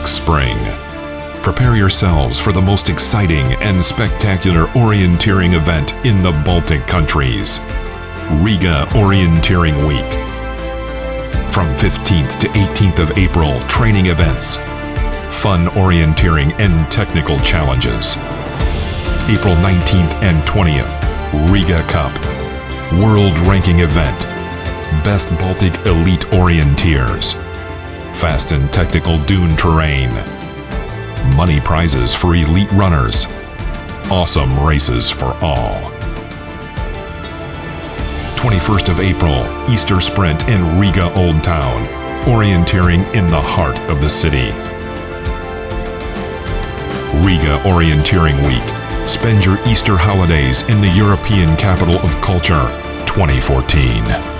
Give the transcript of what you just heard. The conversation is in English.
next spring. Prepare yourselves for the most exciting and spectacular orienteering event in the Baltic countries, Riga Orienteering Week. From 15th to 18th of April, training events, fun orienteering and technical challenges. April 19th and 20th, Riga Cup, world ranking event, best Baltic elite orienteers, fast and technical dune terrain, money prizes for elite runners, awesome races for all. 21st of April, Easter Sprint in Riga Old Town, orienteering in the heart of the city. Riga Orienteering Week. Spend your Easter holidays in the European capital of culture, 2014.